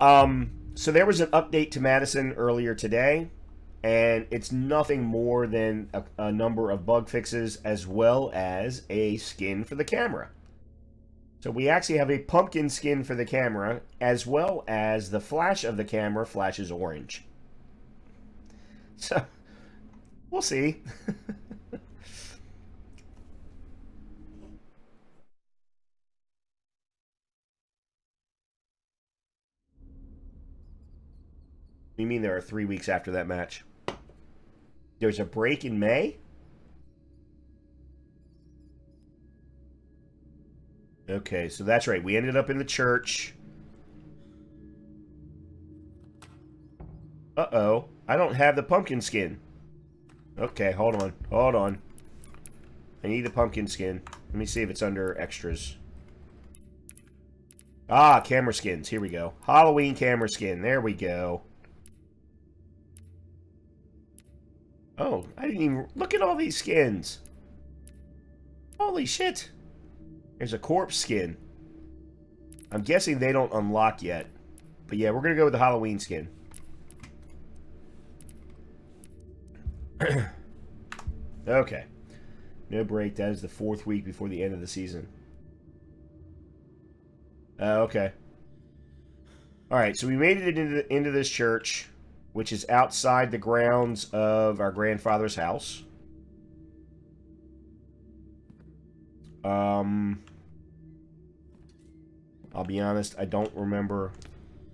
So there was an update to Madison earlier today, and it's nothing more than a number of bug fixes as well as a skin for the camera. So we actually have a pumpkin skin for the camera, as well as the flash of the camera flashes orange. So, we'll see. You mean there are 3 weeks after that match? There's a break in May? Okay, so that's right. We ended up in the church. Uh-oh. I don't have the pumpkin skin. Okay, hold on. Hold on. I need the pumpkin skin. Let me see if it's under extras. Ah, camera skins. Here we go. Halloween camera skin. There we go. Oh, I didn't even... Look at all these skins. Holy shit. There's a corpse skin. I'm guessing they don't unlock yet. But yeah, we're going to go with the Halloween skin. Okay. No break. That is the 4th week before the end of the season. Okay. Alright, so we made it into this church, which is outside the grounds of our grandfather's house. I'll be honest, I don't remember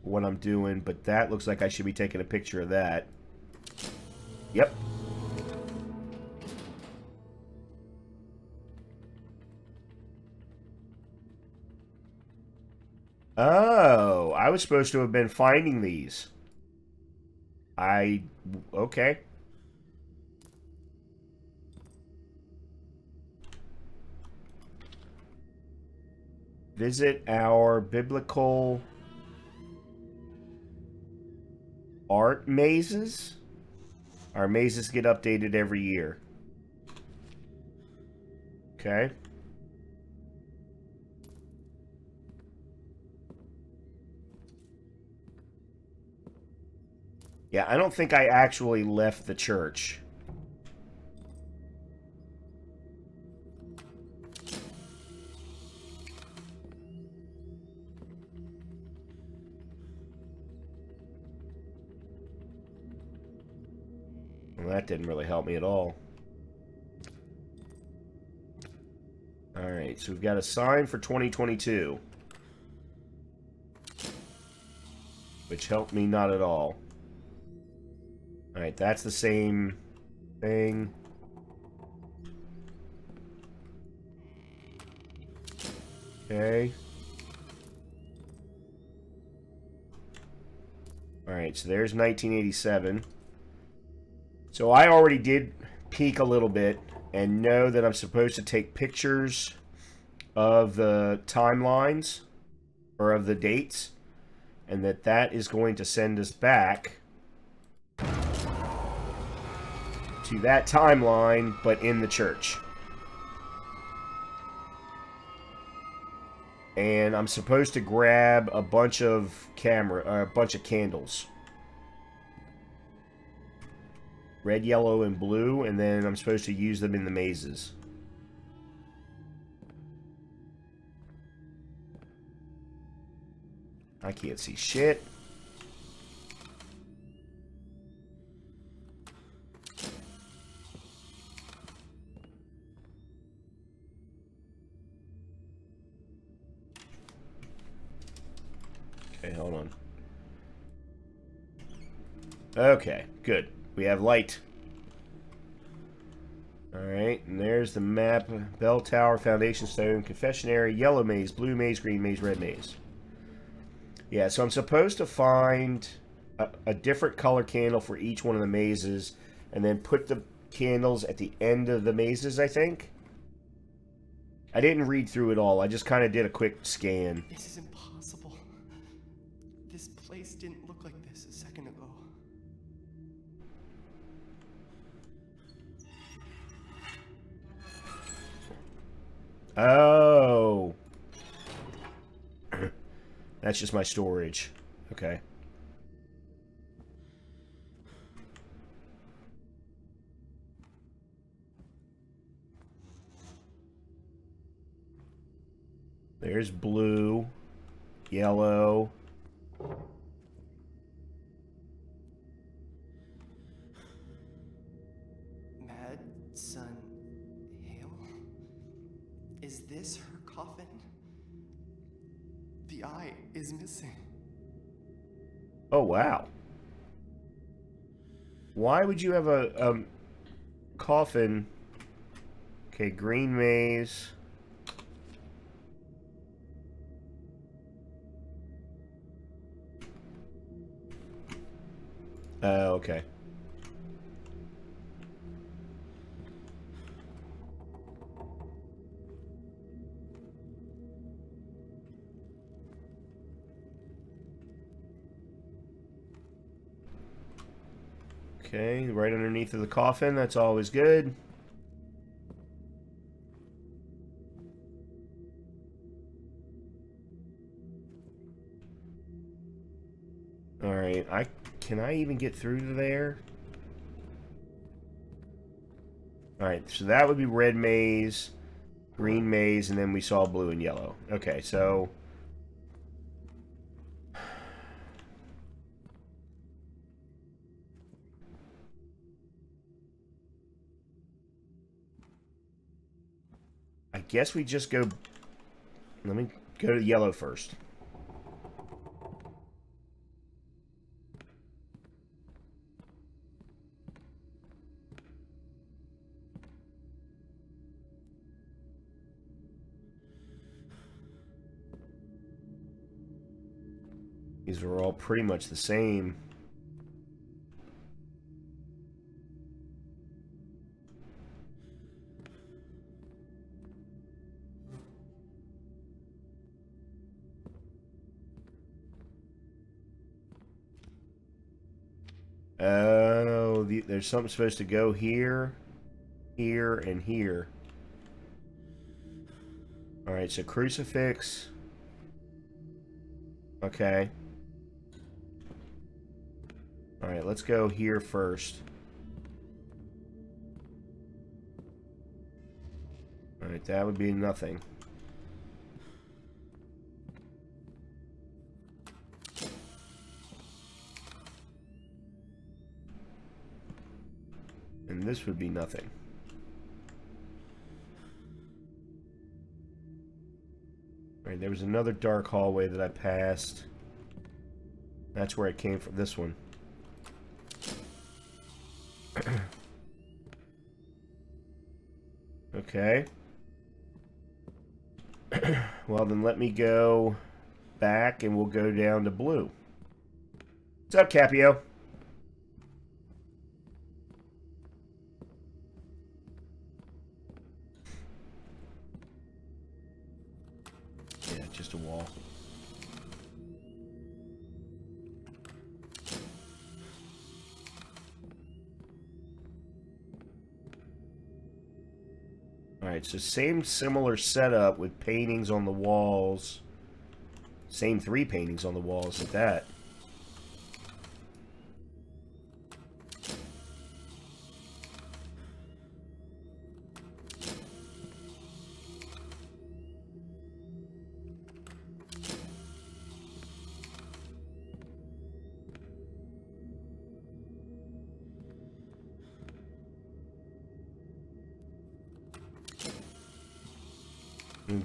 what I'm doing, but that looks like I should be taking a picture of that. Yep. Oh, I was supposed to have been finding these. Okay. Visit our biblical art mazes. Our mazes get updated every year. Okay. Yeah, I don't think I actually left the church. That didn't really help me at all. Alright, so we've got a sign for 2022. Which helped me not at all. Alright, that's the same thing. Okay. Alright, so there's 1987. So I already did peek a little bit and know that I'm supposed to take pictures of the timelines or of the dates, and that that is going to send us back to that timeline, but in the church. And I'm supposed to grab a bunch of candles. Red, yellow, and blue, and then I'm supposed to use them in the mazes. I can't see shit. Okay, hold on. Okay, good. We have light. Alright, and there's the map. Bell Tower, Foundation Stone, Confessionary, Yellow Maze, Blue Maze, Green Maze, Red Maze. Yeah, so I'm supposed to find a different color candle for each one of the mazes, and then put the candles at the end of the mazes, I think. I didn't read through it all. I just kind of did a quick scan. This is impossible. This place didn't look like this a second ago. Oh. That's just my storage. Okay. There's blue, yellow. Madison Hale? Is this her coffin? The eye is missing. Oh, wow. Why would you have a coffin? Okay, green maze. Okay. Okay, right underneath of the coffin, that's always good. Alright, can I even get through to there? Alright, so that would be red maze, green maze, and then we saw blue and yellow. Okay, so... I guess we just go... Let me go to yellow first. These are all pretty much the same. Oh, there's something supposed to go here, here, and here. Alright, so crucifix. Okay. Alright, let's go here first. Alright, that would be nothing. And this would be nothing. Alright, there was another dark hallway that I passed. That's where it came from, this one. Okay. Well, then let me go back and we'll go down to blue. What's up, Capio? Yeah, just a wall. Alright, so same similar setup with paintings on the walls. Same three paintings on the walls at that.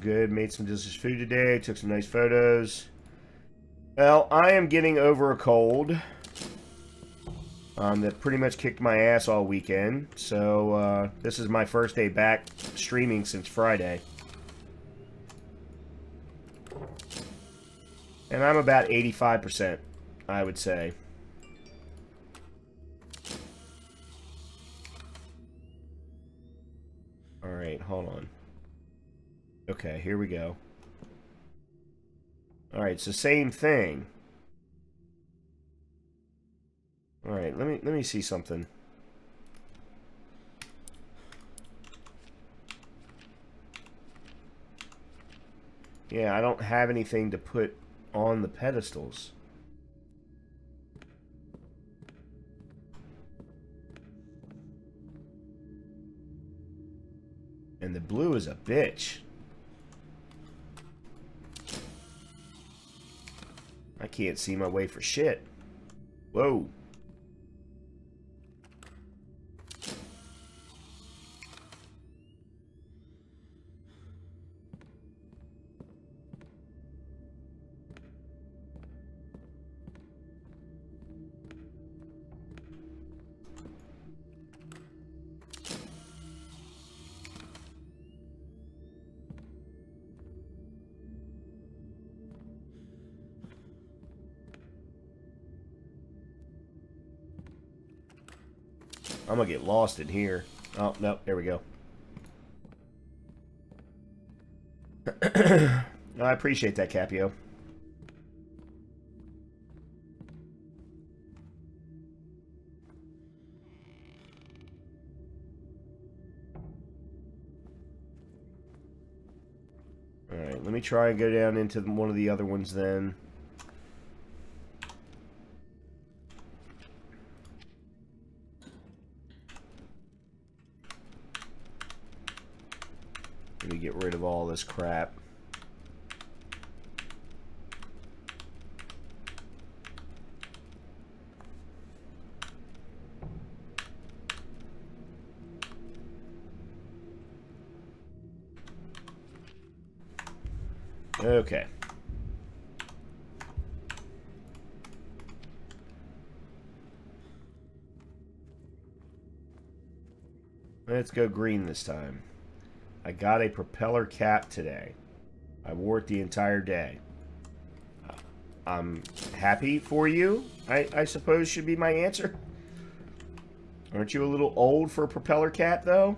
Good, made some delicious food today, took some nice photos. Well, I am getting over a cold that pretty much kicked my ass all weekend, so this is my first day back streaming since Friday, and I'm about 85%, I would say. All right, hold on. Okay, here we go. Alright, so same thing. Alright, let me see something. Yeah, I don't have anything to put on the pedestals. And the blue is a bitch. I can't see my way for shit. Whoa. I'm gonna get lost in here. Oh, no, there we go. I appreciate that, Capio. Alright, let me try and go down into one of the other ones then. Get rid of all this crap. Okay. Let's go green this time. I got a propeller cap today. I wore it the entire day. I'm happy for you, I suppose should be my answer. Aren't you a little old for a propeller cap, though?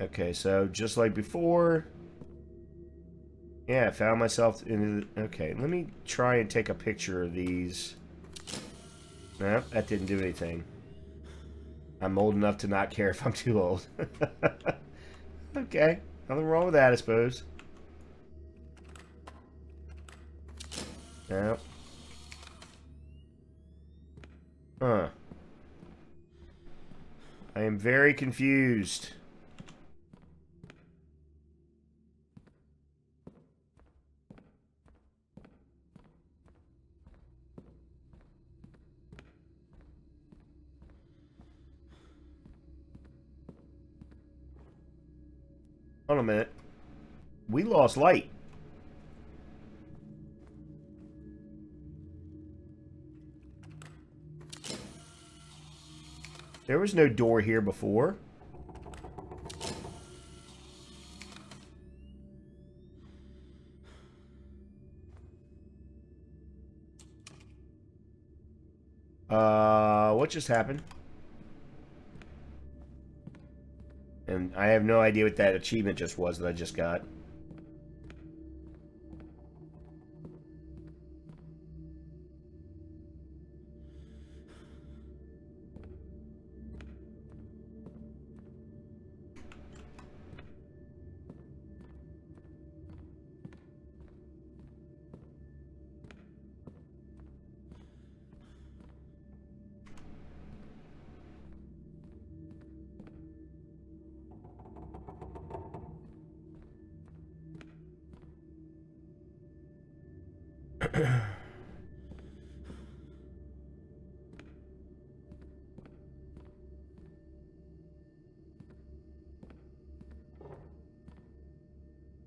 Okay, so just like before, yeah, I found myself in the, okay, let me try and take a picture of these. Nope, that didn't do anything. I'm old enough to not care if I'm too old. Okay, nothing wrong with that, I suppose. Nope. Huh. I am very confused. Hold on a minute. We lost light. There was no door here before. What just happened? And I have no idea what that achievement just was that I just got.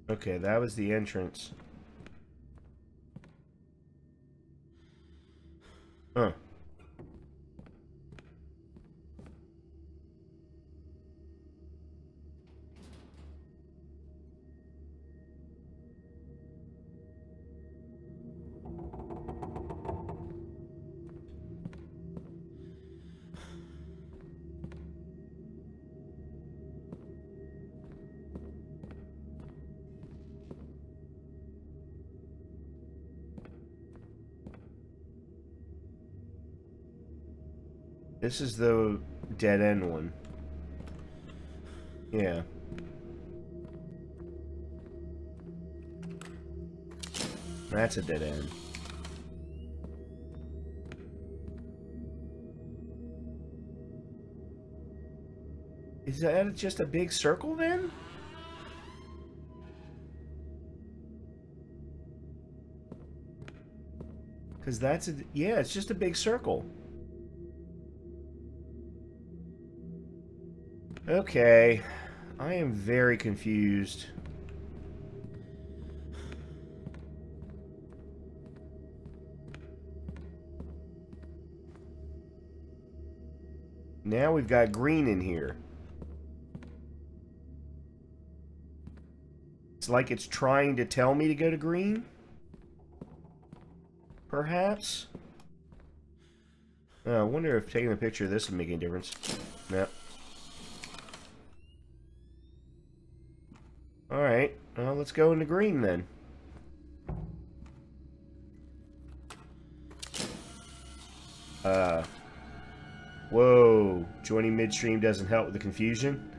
Okay, that was the entrance. Huh. This is the dead end one. Yeah. That's a dead end. Is that just a big circle then? Because that's a... yeah, it's just a big circle. Okay. I am very confused. Now we've got green in here. It's like it's trying to tell me to go to green, perhaps. I wonder if taking a picture of this would make any difference. No. All right, well, let's go into green then. Whoa! Joining midstream doesn't help with the confusion.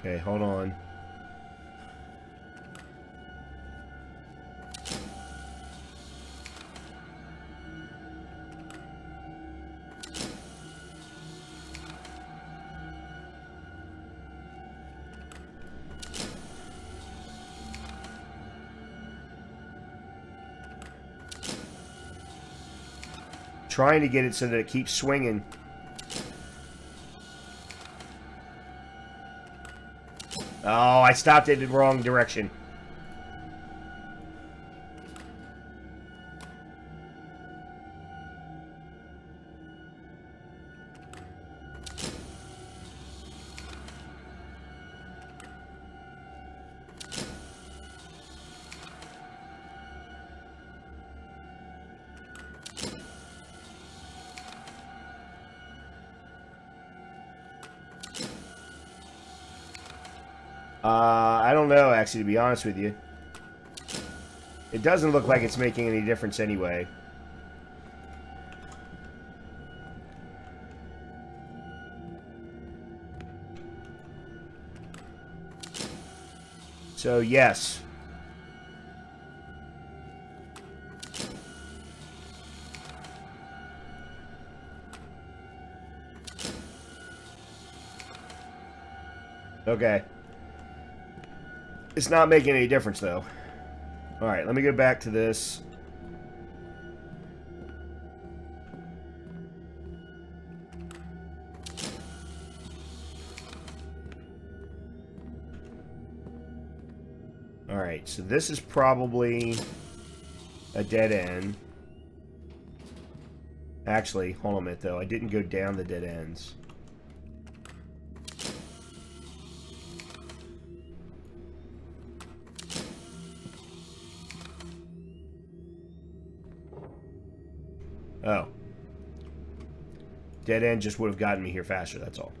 Okay, hold on. Trying to get it so that it keeps swinging. Oh, I stopped it in the wrong direction. I don't know, actually, to be honest with you. It doesn't look like it's making any difference anyway. So, yes. Okay. It's not making any difference, though. All right, let me go back to this. All right, so this is probably a dead end. Actually, hold on a minute, though. I didn't go down the dead ends. Oh. Dead end just would have gotten me here faster, that's all.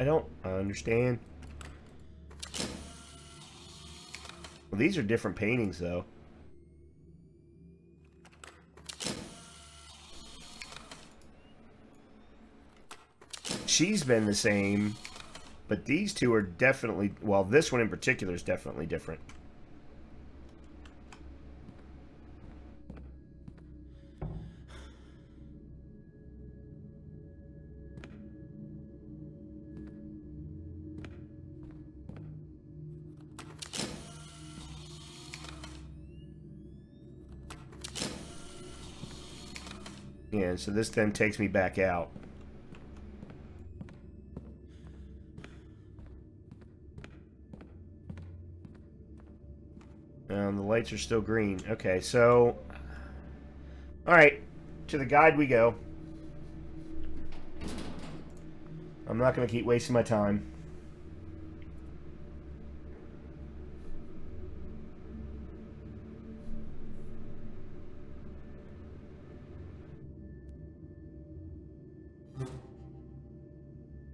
I understand. Well, these are different paintings, though. She's been the same... but these two are definitely... well, this one in particular is definitely different. Yeah, so this then takes me back out. The lights are still green. Okay, so... alright. To the guide we go. I'm not going to keep wasting my time.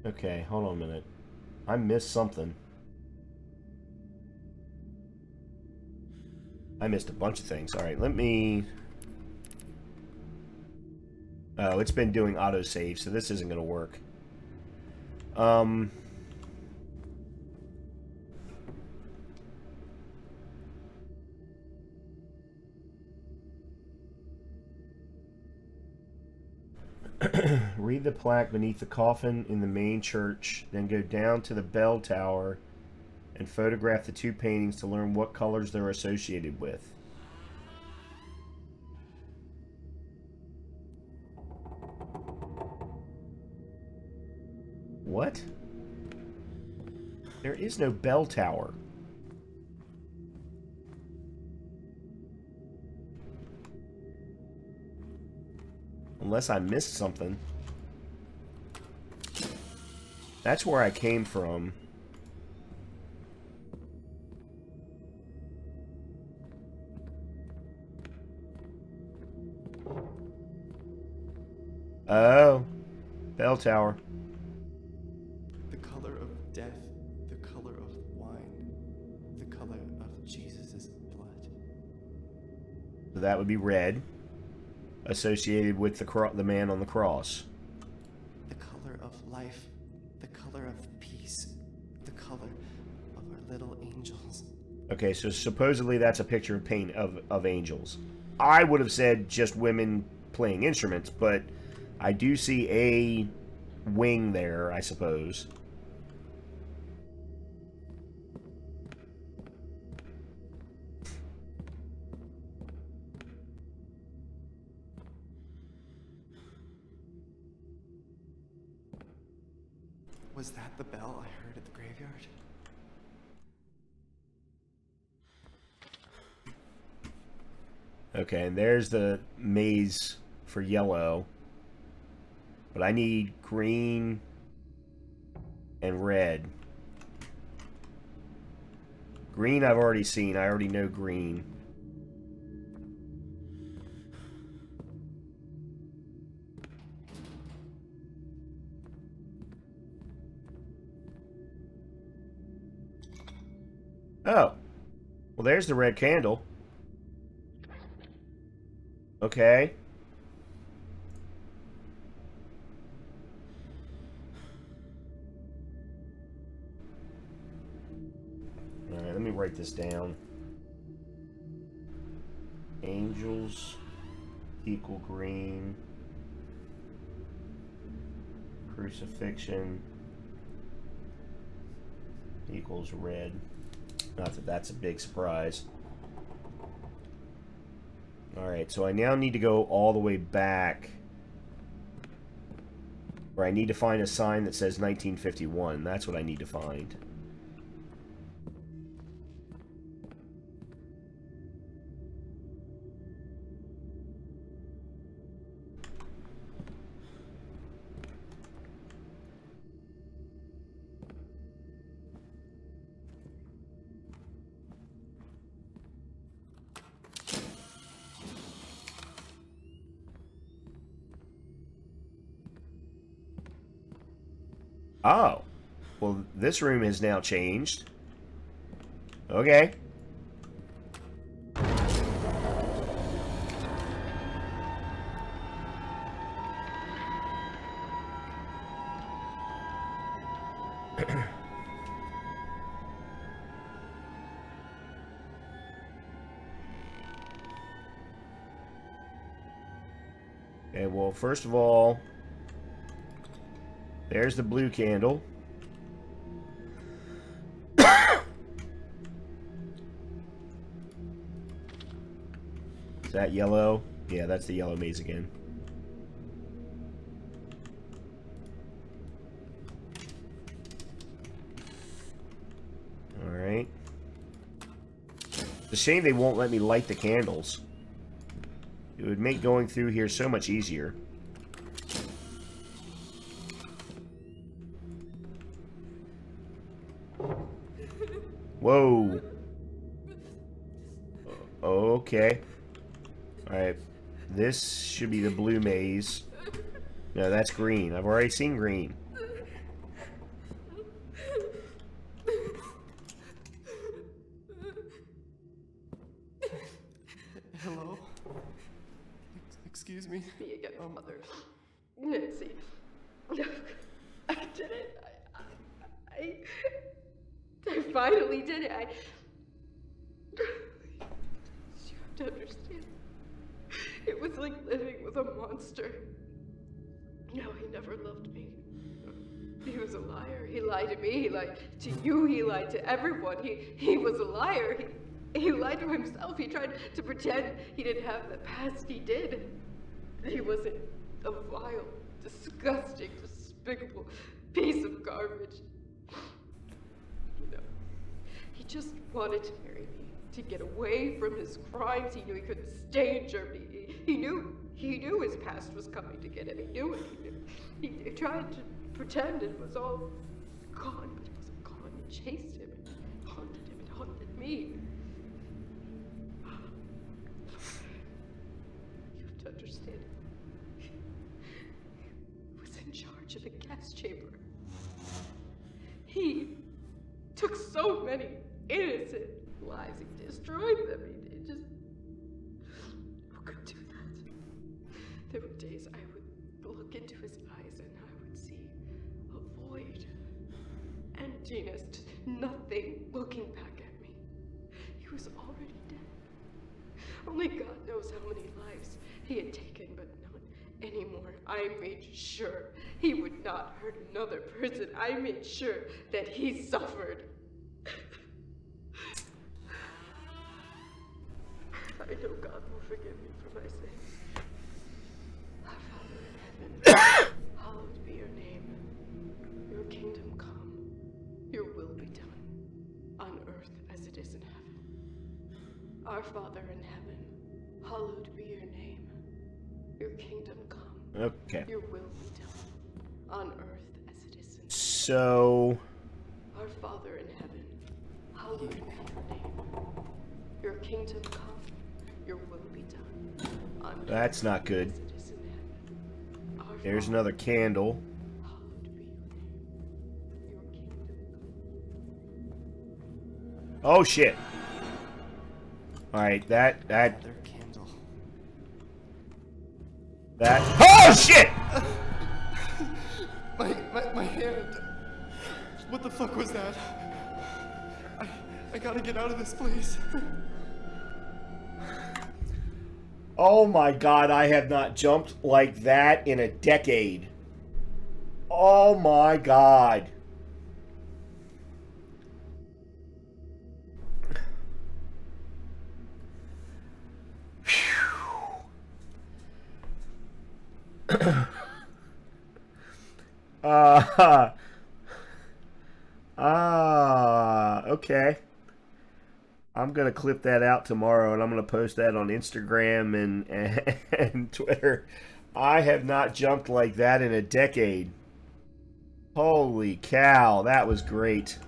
Okay, hold on a minute. I missed something. I missed a bunch of things. Alright, let me... Oh, it's been doing autosave, so this isn't going to work. Read the plaque beneath the coffin in the main church, then go down to the bell tower and photograph the two paintings to learn what colors they're associated with. What? There is no bell tower. Unless I missed something. That's where I came from. Oh, bell tower. The color of death, the color of wine, the color of Jesus' blood. So that would be red, associated with the man on the cross. The color of life, the color of peace, the color of our little angels. Okay, so supposedly that's a picture of paint of angels. I would have said just women playing instruments, but I do see a wing there, I suppose. Was that the bell I heard at the graveyard? Okay, and there's the maze for yellow. But I need green and red. Green I've already seen. I already know green. Oh. Well, there's the red candle. Okay. Write this down. Angels equal green. Crucifixion equals red. Not that that's a big surprise. Alright, so I now need to go all the way back. Or I need to find a sign that says 1951. That's what I need to find. Oh, well, this room is now changed. Okay. Okay, well, first of all, there's the blue candle. Is that yellow? Yeah, that's the yellow maze again. Alright. It's a shame they won't let me light the candles. It would make going through here so much easier. Whoa. Okay. Alright. This should be the blue maze. No, that's green. I've already seen green. Excuse me. Me again, Mother. Nancy. I did it. I finally did it. You have to understand. It was like living with a monster. No, he never loved me. He was a liar. He lied to me. He lied to you. He lied to everyone. He was a liar. He lied to himself. He tried to pretend he didn't have the past. He did. He wasn't a vile, disgusting, despicable piece of garbage. You know, he just wanted to marry me, to get away from his crimes. He knew he couldn't stay in Germany. He knew his past was coming to get him. He knew it. He tried to pretend it was all gone, but it wasn't gone. It chased him. It haunted him. It haunted me. You have to understand. He was in charge of a gas chamber. He took so many innocent lives. He destroyed them. He just... Who could do that? There were days I would look into his eyes and I would see a void, emptiness, nothing looking back at me. He was already dead. Only God knows how many lives he had taken, but not anymore. I made sure he would not hurt another person. I made sure that he suffered. I know God will forgive me for my sins. Our Father in heaven, hallowed be your name. Your kingdom come, your will be done, on earth as it is in heaven. Our Father in heaven, hallowed be your name. Your kingdom come, okay. Your will be done, on earth as it is in heaven. So... Our Father in heaven, hallowed be your name. Your kingdom come. Your will be done. That's not good. There's another candle. Oh shit. Alright, that OH SHIT! My hand. What the fuck was that? I gotta get out of this place. Oh my God, I have not jumped like that in a decade. Oh my God. Okay. I'm going to clip that out tomorrow, and I'm going to post that on Instagram and Twitter. I have not jumped like that in a decade. Holy cow, that was great.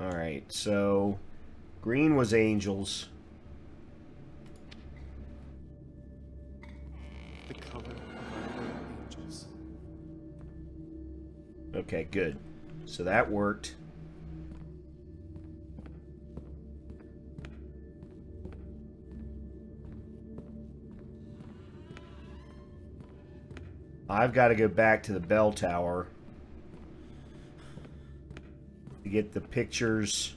Alright, so green was angels. The color of angels. Okay, good. So that worked. I've got to go back to the bell tower. Get the pictures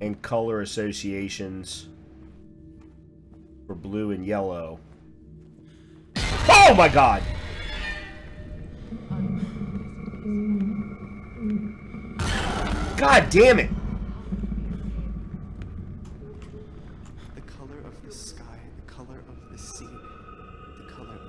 and color associations for blue and yellow. Oh my God! God damn it! The color of the sky, the color of the sea, the color of...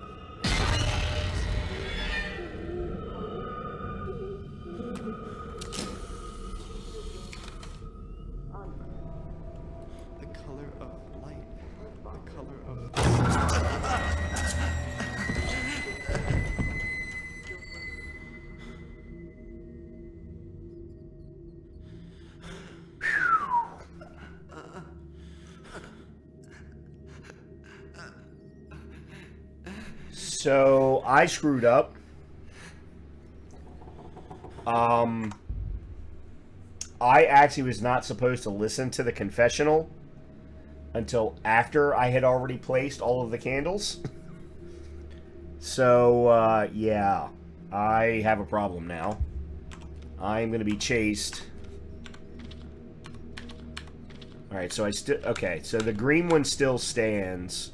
So I screwed up. I actually was not supposed to listen to the confessional until after I had already placed all of the candles. So, yeah, I have a problem now. I'm going to be chased. Alright, so I still... Okay, so the green one still stands.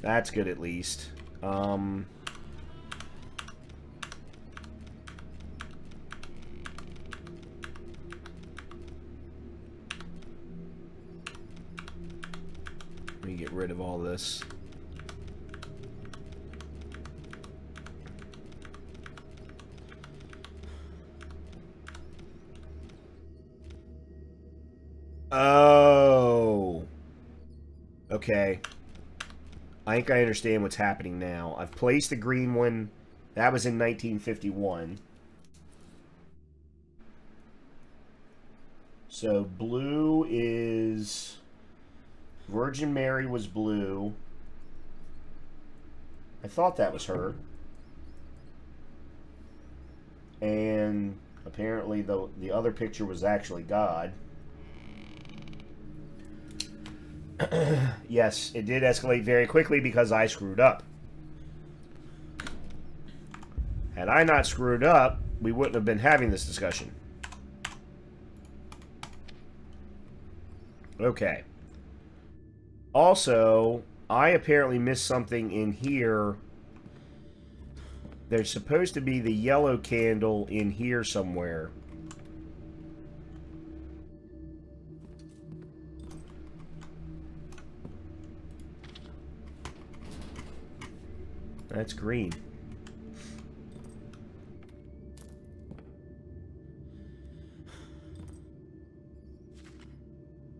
That's good, at least. Let me get rid of all this. Oh. Okay. I think I understand what's happening now. I've placed the green one. That was in 1951. So blue is... Virgin Mary was blue. I thought that was her. And apparently the other picture was actually God. Yes, it did escalate very quickly because I screwed up. Had I not screwed up, we wouldn't have been having this discussion. Okay. Also, I apparently missed something in here. There's supposed to be the yellow candle in here somewhere. That's green.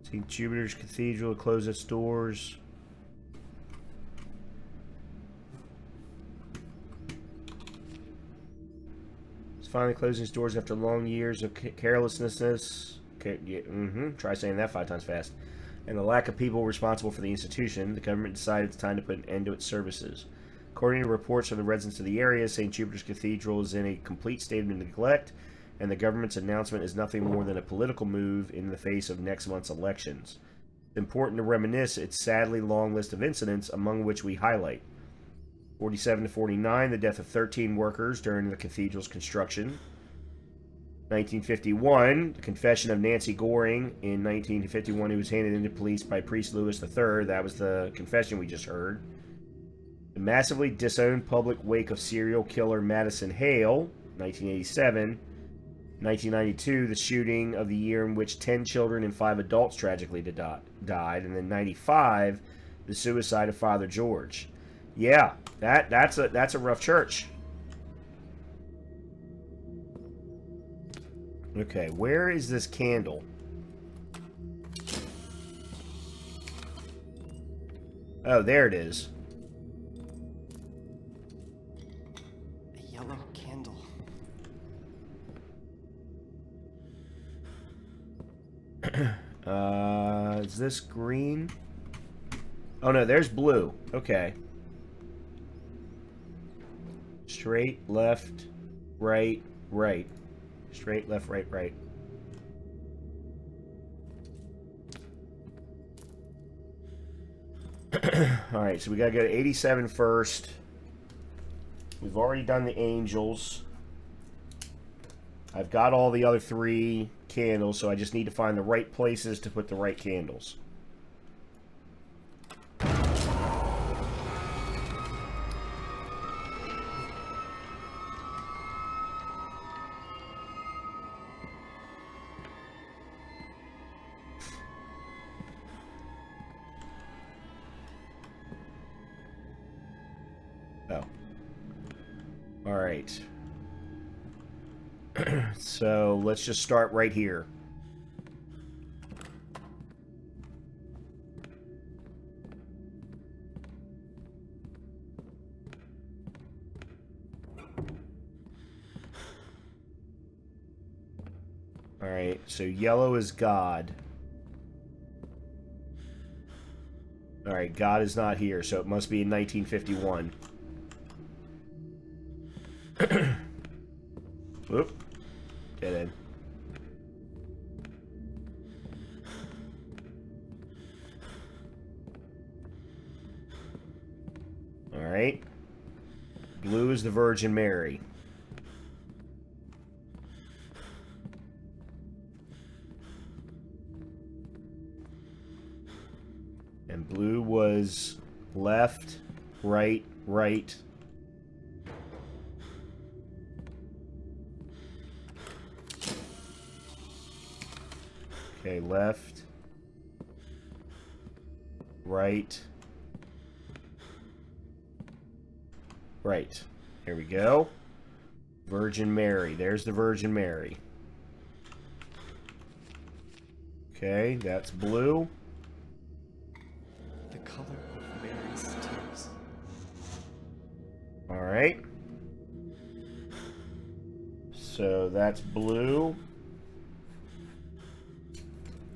St. Jupiter's Cathedral closed its doors. It's finally closing its doors after long years of carelessness. Try saying that 5 times fast. And the lack of people responsible for the institution, the government decided it's time to put an end to its services. According to reports from the residents of the area, St. Jupiter's Cathedral is in a complete state of neglect, and the government's announcement is nothing more than a political move in the face of next month's elections. It's important to reminisce its sadly long list of incidents, among which we highlight. 47 to 49, the death of 13 workers during the cathedral's construction. 1951, the confession of Nancy Goring. In 1951, he was handed into police by priest Louis III. That was the confession we just heard. The massively disowned public wake of serial killer Madison Hale, 1987. 1992, the shooting of the year in which 10 children and 5 adults tragically died. And then 95, the suicide of Father George. Yeah, that's a rough church. Okay, where is this candle? Oh, there it is. Is this green? Oh no, there's blue. Okay. Straight, left, right, right. Straight, left, right, right. Alright, so we gotta go to 87 first. We've already done the angels. I've got all the other 3 candles, so I just need to find the right places to put the right candles. Oh. All right. So let's just start right here. All right, so yellow is God. All right, God is not here, so it must be in 1951. Oop. Dead end. All right. Blue is the Virgin Mary. And blue was left, right, right. Okay, left, right, right. Here we go. Virgin Mary. There's the Virgin Mary. Okay, that's blue. The color of Mary's tears. All right. So that's blue.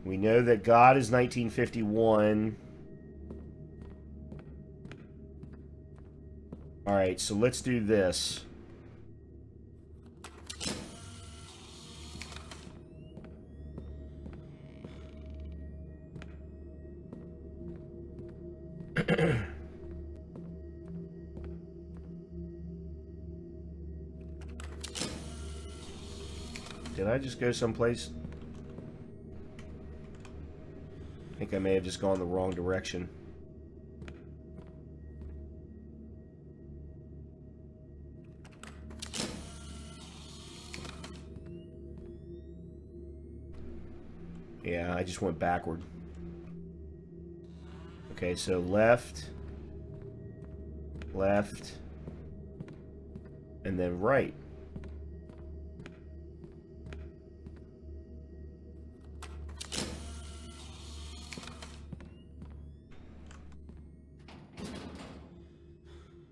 We know that God is 1951. All right, so let's do this. Did I just go someplace? I think I may have just gone the wrong direction. Yeah, I just went backward. Okay, so left, left, and then right.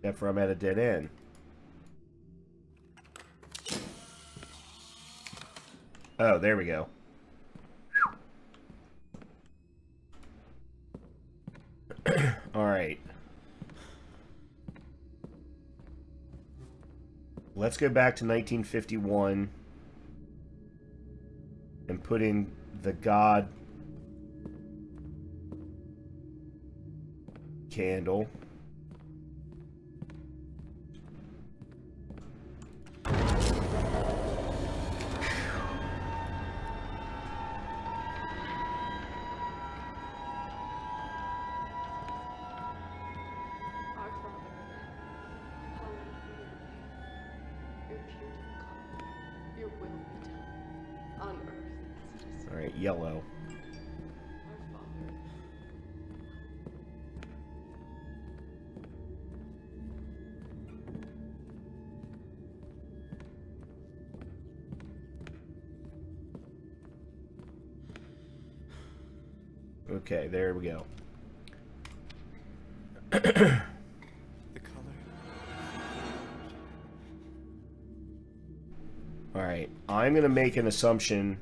Except for I'm at a dead end. Oh, there we go. All right. Let's go back to 1951 and put in the God candle. Yellow. Okay, there we go. The color. All right, I'm going to make an assumption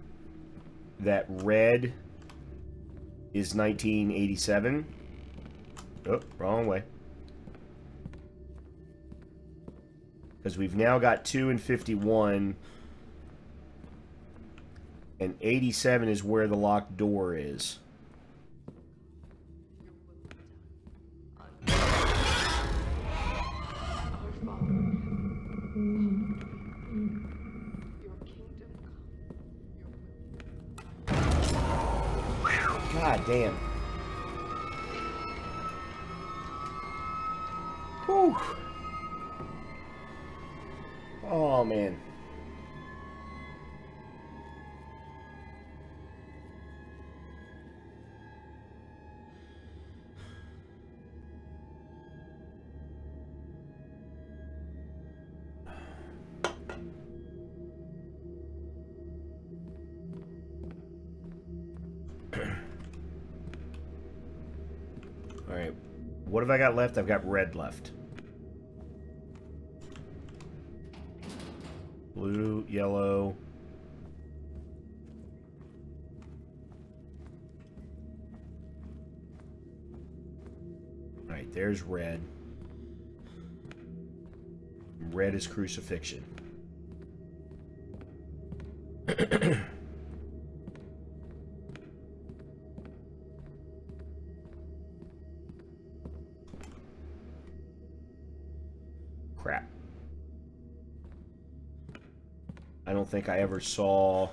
that red is 1987. Oh, wrong way. Because we've now got 2 and 51. And 87 is where the locked door is. God damn. Whew. Oh, man. Alright, what have I got left? I've got red left. Blue, yellow. right, there's red. Red is crucifixion. Crap. I don't think I ever saw...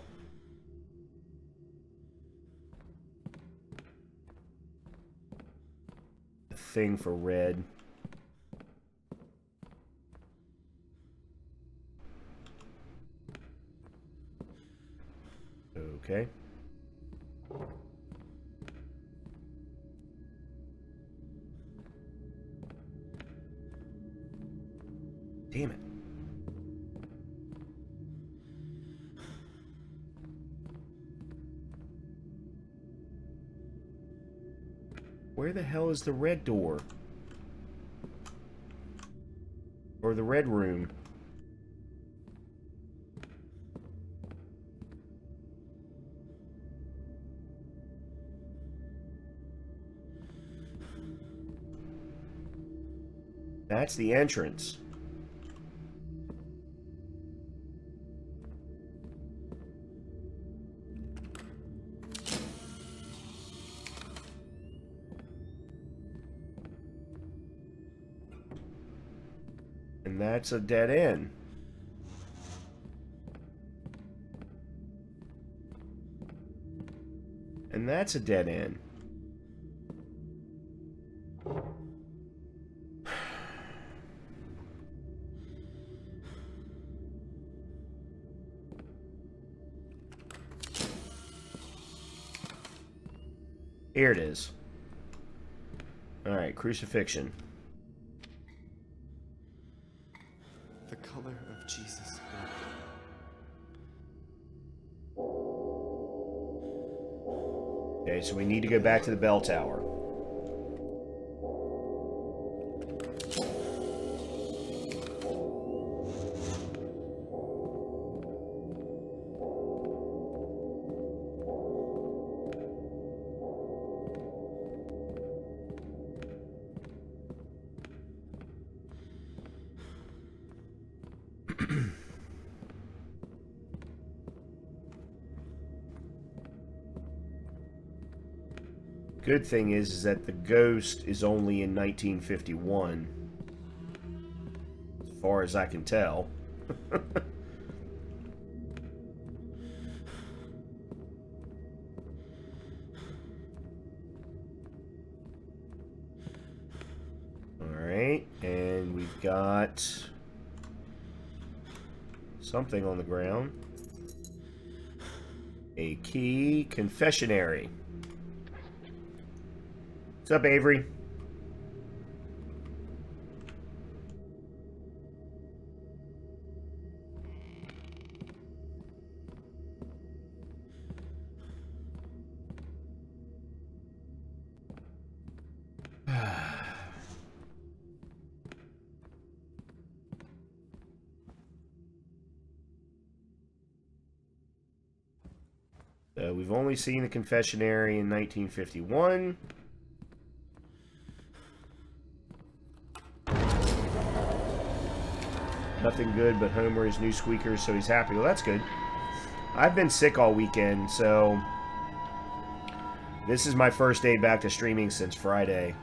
a thing for red. Okay. Damn it. Where the hell is the red door? Or the red room? That's the entrance. And that's a dead end. And that's a dead end. Here it is. All right, crucifixion. The color of Jesus' blood. Okay, so we need to go back to the bell tower. Good thing is that the ghost is only in 1951, as far as I can tell. All right, and we've got something on the ground. A key, confessionary. What's up, Avery? So we've only seen the confessionary in 1951. Nothing good, but Homer is new squeakers, so he's happy. Well, that's good. I've been sick all weekend, so this is my first day back to streaming since Friday.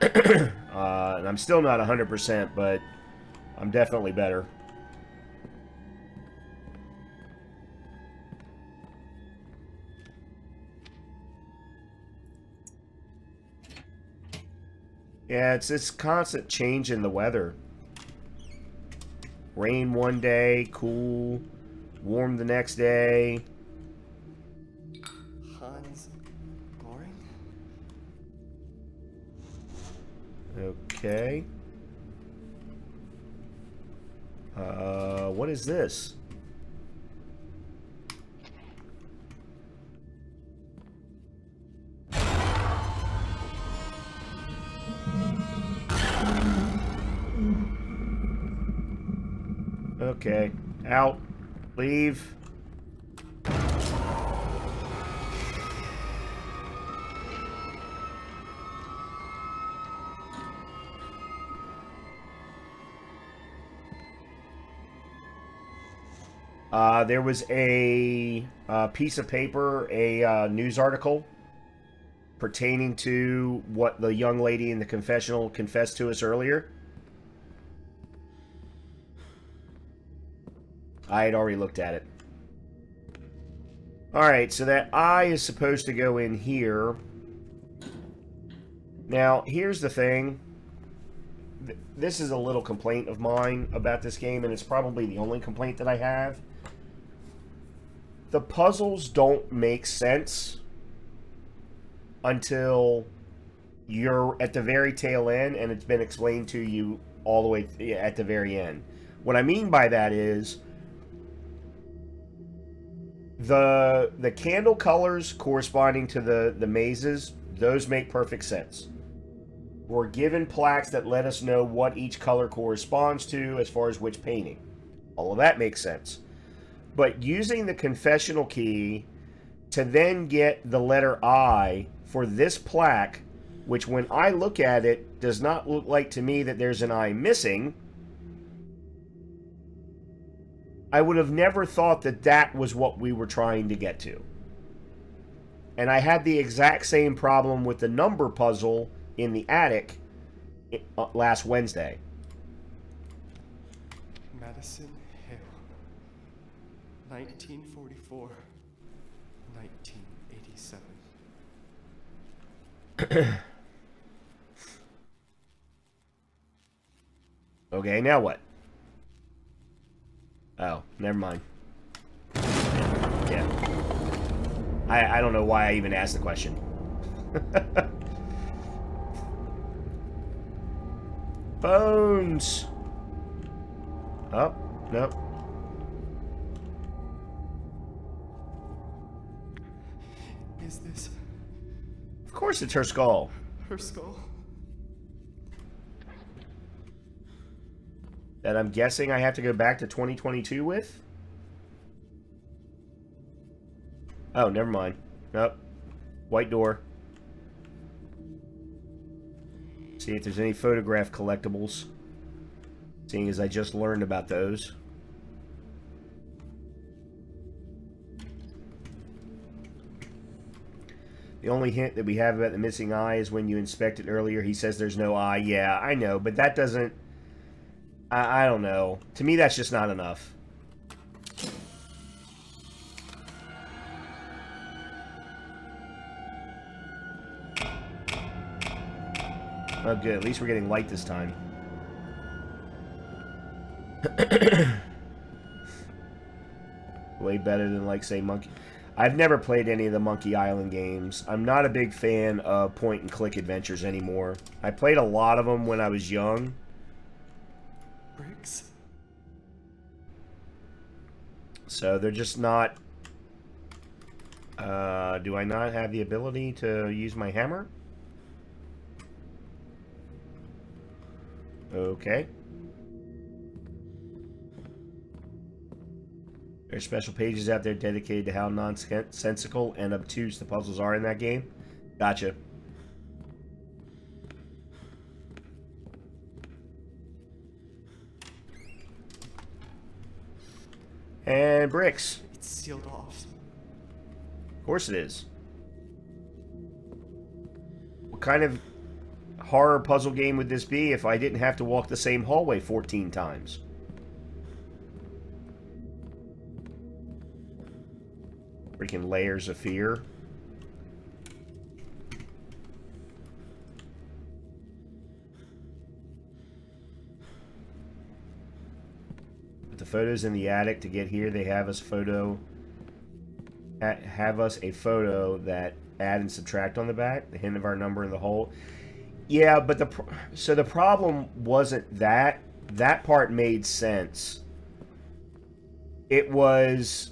And I'm still not 100%, but I'm definitely better. Yeah, it's this constant change in the weather. Rain one day, cool, warm the next day. Hans Goring? Okay. What is this? Okay, out, leave. There was a piece of paper, a news article pertaining to what the young lady in the confessional confessed to us earlier. I had already looked at it. Alright, so that eye is supposed to go in here. Now, here's the thing. This is a little complaint of mine about this game, and it's probably the only complaint that I have. The puzzles don't make sense until you're at the very tail end and it's been explained to you all the way at the very end. What I mean by that is the candle colors corresponding to the mazes, those make perfect sense. We're given plaques that let us know what each color corresponds to as far as which painting. All of that makes sense. But using the confessional key to then get the letter I for this plaque, which when I look at it, does not look like to me that there's an I missing, I would have never thought that that was what we were trying to get to. And I had the exact same problem with the number puzzle in the attic last Wednesday. Madison Hale, 1944, 1987. Okay, now what? Oh, never mind. Yeah. I don't know why I even asked the question. Bones! Oh, no. Is this... Of course it's her skull. Her skull. That I'm guessing I have to go back to 2022 with? Oh, never mind. Nope. White door. See if there's any photograph collectibles, seeing as I just learned about those. The only hint that we have about the missing eye is when you inspected earlier, he says there's no eye. Yeah, I know, but that doesn't... I don't know. To me, that's just not enough. Oh, good. At least we're getting light this time. Way better than, like, say, Monkey... I've never played any of the Monkey Island games. I'm not a big fan of point-and-click adventures anymore. I played a lot of them when I was young. Bricks. So, they're just not... do I not have the ability to use my hammer? Okay. There are special pages out there dedicated to how nonsensical and obtuse the puzzles are in that game. Gotcha. And bricks. It's sealed off. Of course it is. What kind of horror puzzle game would this be if I didn't have to walk the same hallway 14 times? Freaking Layers of Fear. With the photos in the attic to get here, they have us a photo that add and subtract on the back, the hint of our number in the hole. Yeah, but so the problem wasn't that. That part made sense. It was...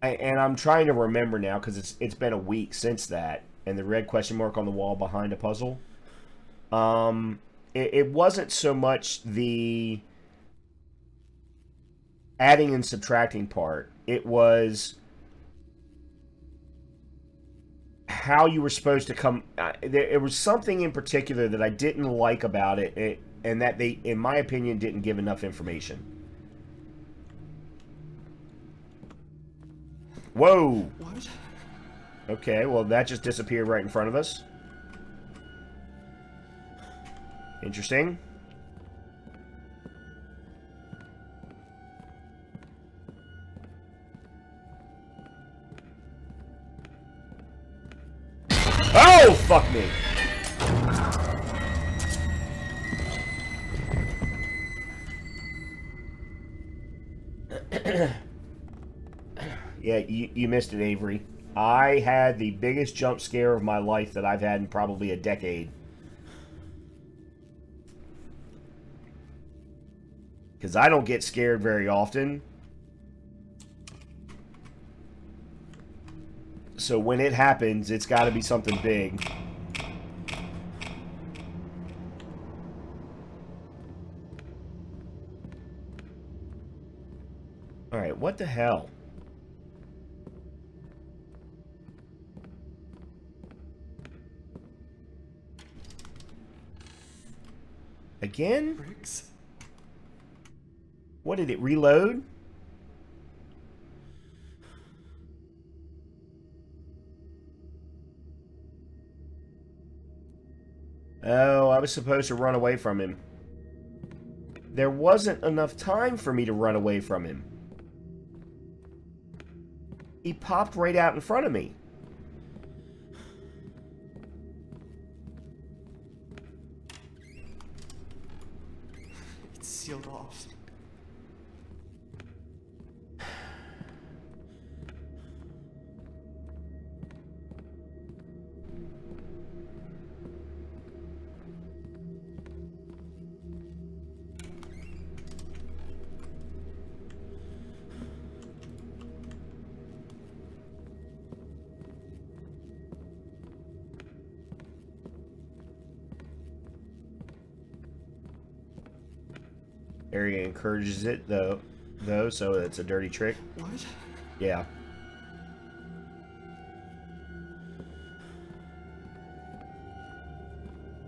And I'm trying to remember now, because it's been a week since that, and the red question mark on the wall behind a puzzle. It wasn't so much the adding and subtracting part. It was how you were supposed to come. There was something in particular that I didn't like about it, and that they, in my opinion, didn't give enough information. Whoa! What? Okay, well, that just disappeared right in front of us. Interesting. Oh, fuck me. Yeah, you missed it, Avery. I had the biggest jump scare of my life that I've had in probably a decade. Because I don't get scared very often. So when it happens, it's got to be something big. Alright, what the hell? Again? Bricks? What, did it reload? Oh, I was supposed to run away from him. There wasn't enough time for me to run away from him. He popped right out in front of me. It's sealed off. Area encourages it though, so it's a dirty trick. What? Yeah.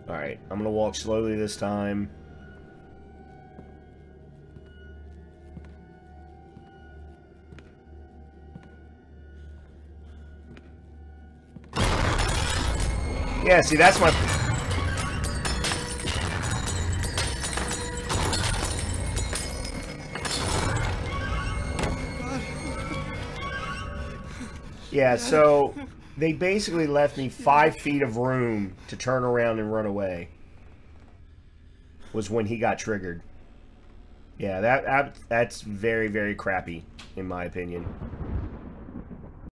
Alright, I'm gonna walk slowly this time. Yeah, see, that's my... Yeah, so they basically left me 5 feet of room to turn around and run away. Was when he got triggered. Yeah, that's very, very crappy, in my opinion.